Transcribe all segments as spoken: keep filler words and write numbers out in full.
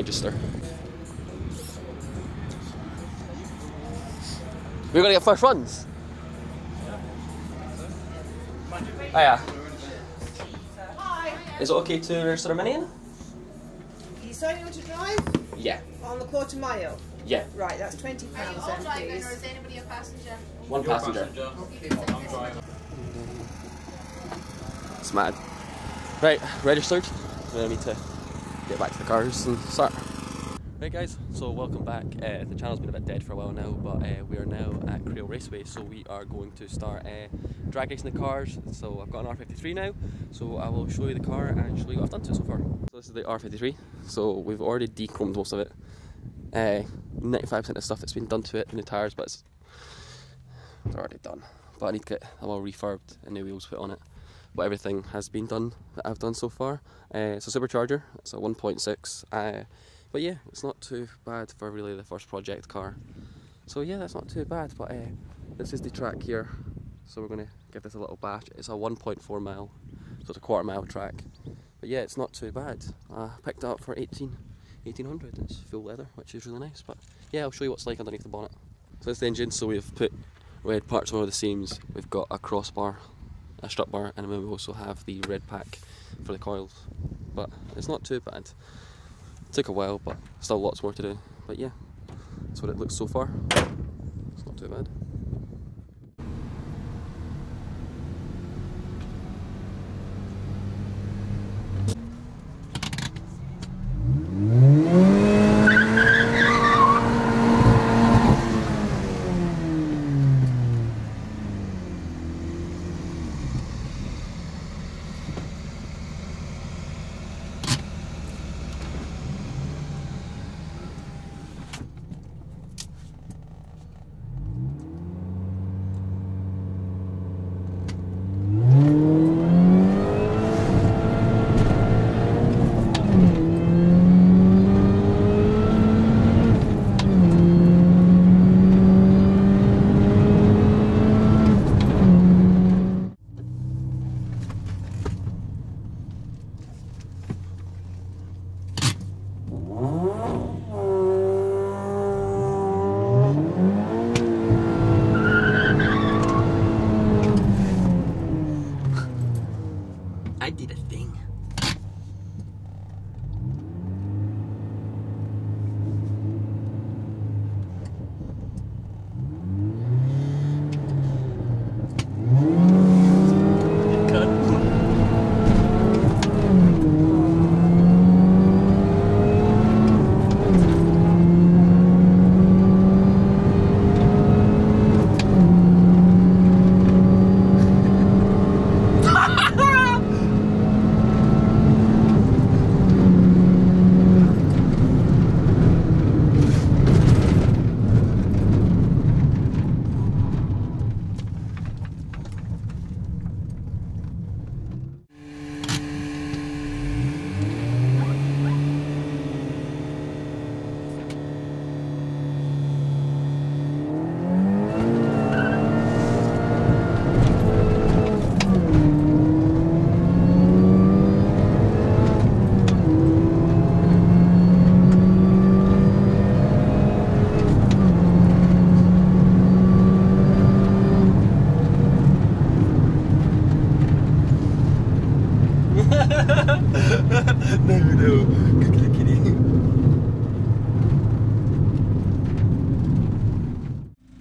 register. We're going to get first runs? Oh yeah. Is it okay to register a mini in? You sign you want to drive? Yeah. On the quarter mile? Yeah. Right, that's twenty pounds then, please. Or is anybody a passenger? One passenger. It's mad. Right, registered. We need to get back to the cars and start. Right guys, so welcome back. Uh, the channel's been a bit dead for a while now, but uh, we are now at Crewe Raceway, so we are going to start uh, drag racing the cars. So I've got an R fifty-three now, so I will show you the car and show you what I've done to it so far. So this is the R fifty-three, so we've already de-chromed most of it. ninety-five percent uh, of stuff that's been done to it in the tyres, but it's, it's already done. But I need to get them all refurbed and new wheels put on it. But everything has been done that I've done so far. Uh, it's a supercharger, it's a one point six. Uh, But yeah, it's not too bad for really the first project car. So yeah, that's not too bad, but uh, this is the track here. So we're going to give this a little bash. It's a one point four mile, so it's a quarter mile track. But yeah, it's not too bad. I uh, picked it up for eighteen hundred, it's full leather, which is really nice. But yeah, I'll show you what's like underneath the bonnet. So that's the engine, so we've put red parts over the seams. We've got a crossbar, a strut bar, and then we also have the red pack for the coils. But it's not too bad. Took a while, but still lots more to do. But yeah, that's what it looks so far. It's not too bad.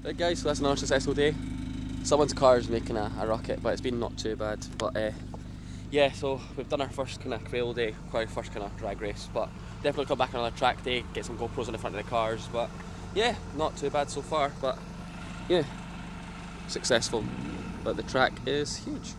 Right guys, so that's another successful day. Someone's car is making a, a rocket, but it's been not too bad. But uh, yeah, so we've done our first kind of trail day, our first kind of drag race, but definitely come back on another track day, get some GoPros in the front of the cars, but yeah, not too bad so far, but yeah, successful. But the track is huge.